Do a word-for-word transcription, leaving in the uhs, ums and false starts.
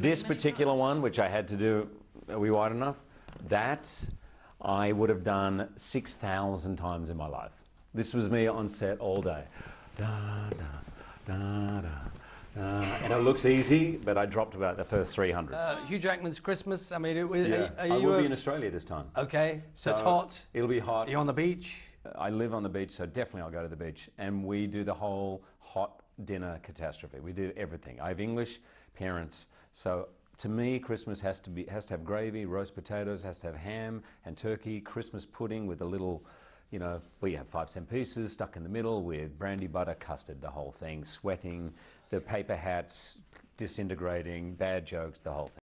This particular one, which I had to do, are we wide enough? That I would have done six thousand times in my life. This was me on set all day. Da, da, da, da, da. And it looks easy, but I dropped about the first three hundred. Uh, Hugh Jackman's Christmas, I mean, are, yeah. are, are you I will a... be in Australia this time. Okay, so, so it's hot. It'll be hot. Are you on the beach? I live on the beach, so definitely I'll go to the beach. And we do the whole hot dinner catastrophe. We do everything. I have English parents, so to me, Christmas has to be has to have gravy, roast potatoes, has to have ham and turkey, Christmas pudding with a little, you know, we have five cent pieces stuck in the middle with brandy, butter, custard, the whole thing, sweating, the paper hats disintegrating, bad jokes, the whole thing.